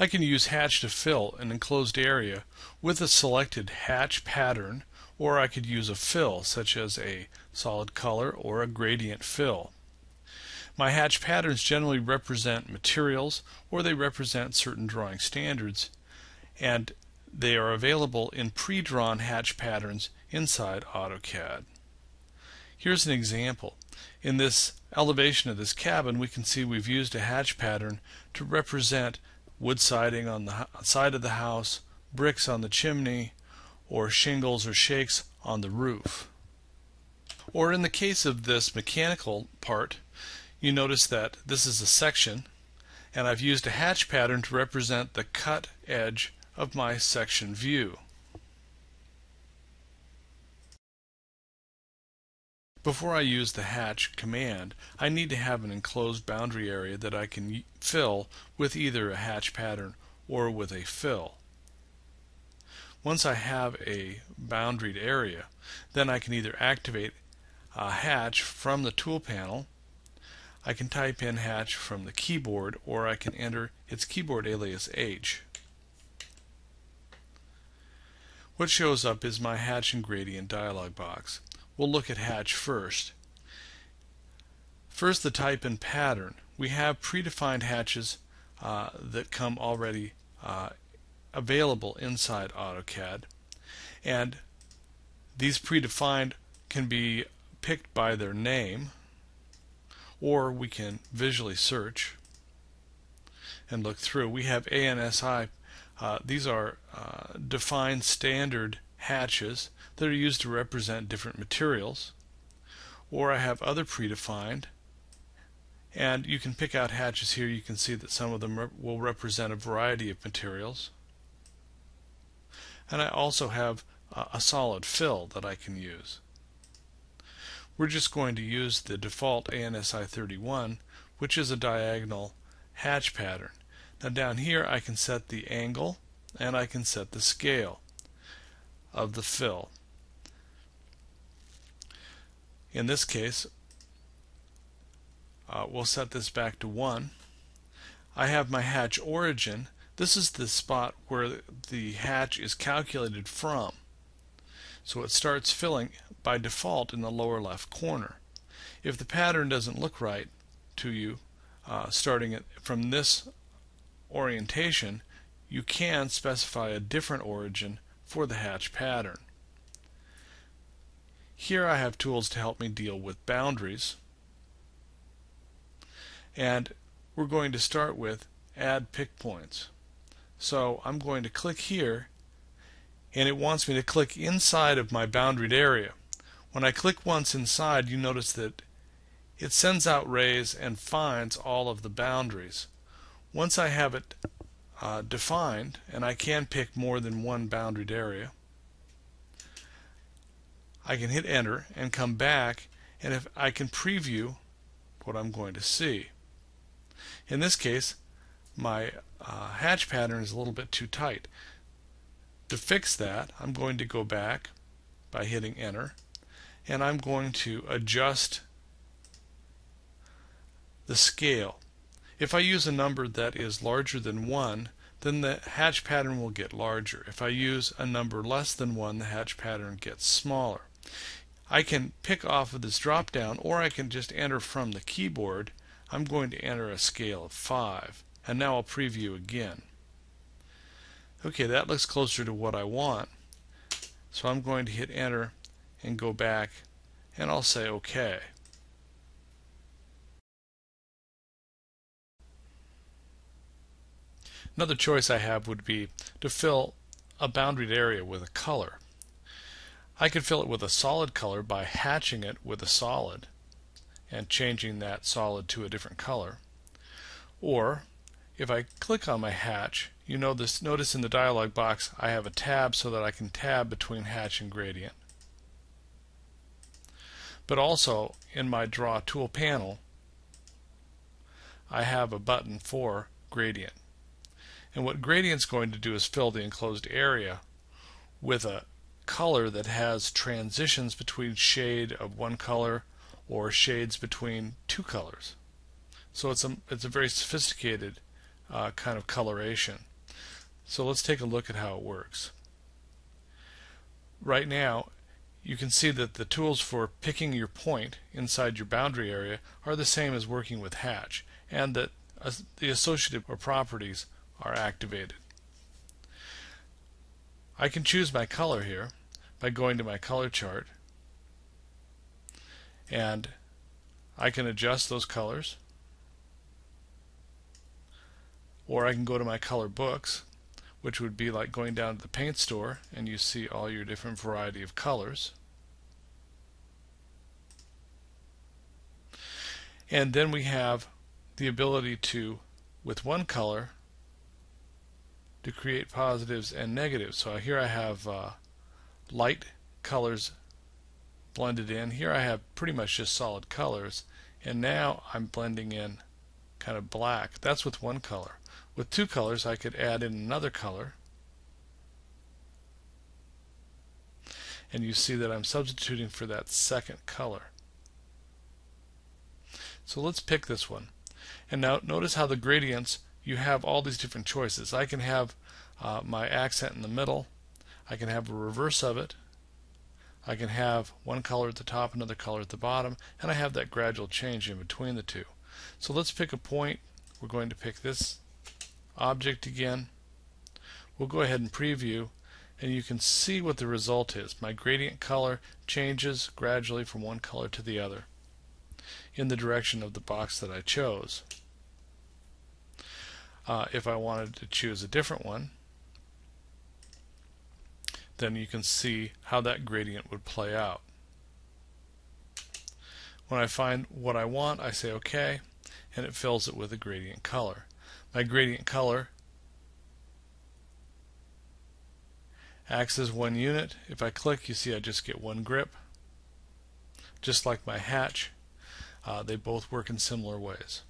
I can use Hatch to fill an enclosed area with a selected hatch pattern, or I could use a fill, such as a solid color or a gradient fill. My hatch patterns generally represent materials, or they represent certain drawing standards, and they are available in pre-drawn hatch patterns inside AutoCAD. Here's an example. In this elevation of this cabin, we can see we've used a hatch pattern to represent wood siding on the side of the house, bricks on the chimney, or shingles or shakes on the roof. Or in the case of this mechanical part, you notice that this is a section, and I've used a hatch pattern to represent the cut edge of my section view. Before I use the hatch command, I need to have an enclosed boundary area that I can fill with either a hatch pattern or with a fill. Once I have a boundaried area, then I can either activate a hatch from the tool panel, I can type in hatch from the keyboard, or I can enter its keyboard alias H. What shows up is my hatch and gradient dialog box. We'll look at hatch first. First, the type and pattern. We have predefined hatches that come already available inside AutoCAD, and these predefined can be picked by their name, or we can visually search and look through. We have ANSI. These are defined standard hatches that are used to represent different materials, or I have other predefined, and you can pick out hatches here. You can see that some of them will represent a variety of materials, and I also have a solid fill that I can use. We're just going to use the default ANSI 31, which is a diagonal hatch pattern. Now down here I can set the angle, and I can set the scale of the fill. In this case, we'll set this back to 1. I have my hatch origin. This is the spot where the hatch is calculated from. So it starts filling by default in the lower left corner. If the pattern doesn't look right to you, starting it from this orientation, you can specify a different origin for the hatch pattern. Here I have tools to help me deal with boundaries, and we're going to start with add pick points. So I'm going to click here, and it wants me to click inside of my boundaried area. When I click once inside, you notice that it sends out rays and finds all of the boundaries. Once I have it defined, and I can pick more than one boundaried area, I can hit enter and come back, and if I can preview what I'm going to see. In this case, my hatch pattern is a little bit too tight. To fix that, I'm going to go back by hitting enter, and I'm going to adjust the scale. If I use a number that is larger than 1, then the hatch pattern will get larger. If I use a number less than 1, the hatch pattern gets smaller. I can pick off of this drop down, or I can just enter from the keyboard. I'm going to enter a scale of 5, and now I'll preview again. Okay, that looks closer to what I want, so I'm going to hit enter and go back, and I'll say OK. Another choice I have would be to fill a boundaried area with a color. I could fill it with a solid color by hatching it with a solid and changing that solid to a different color. Or if I click on my hatch, you know this, notice in the dialog box I have a tab so that I can tab between hatch and gradient. But also in my draw tool panel I have a button for gradient. And what gradient's going to do is fill the enclosed area with a color that has transitions between shade of one color or shades between two colors. So it's a very sophisticated kind of coloration. So let's take a look at how it works. Right now you can see that the tools for picking your point inside your boundary area are the same as working with Hatch, and that the associative or properties are activated. I can choose my color here by going to my color chart, and I can adjust those colors, or I can go to my color books, which would be like going down to the paint store and you see all your different variety of colors. And then we have the ability to, with one color, to create positives and negatives. So here I have light colors blended in. Here I have pretty much just solid colors, and now I'm blending in kind of black. That's with one color. With two colors I could add in another color, and you see that I'm substituting for that second color. So let's pick this one, and now notice how the gradients, you have all these different choices. I can have my accent in the middle, I can have a reverse of it, I can have one color at the top, another color at the bottom, and I have that gradual change in between the two. So let's pick a point. We're going to pick this object again. We'll go ahead and preview, and you can see what the result is. My gradient color changes gradually from one color to the other in the direction of the box that I chose. If I wanted to choose a different one, then you can see how that gradient would play out. When I find what I want, I say OK, and it fills it with a gradient color. My gradient color acts as one unit. If I click, you see I just get one grip, just like my Hatch. They both work in similar ways.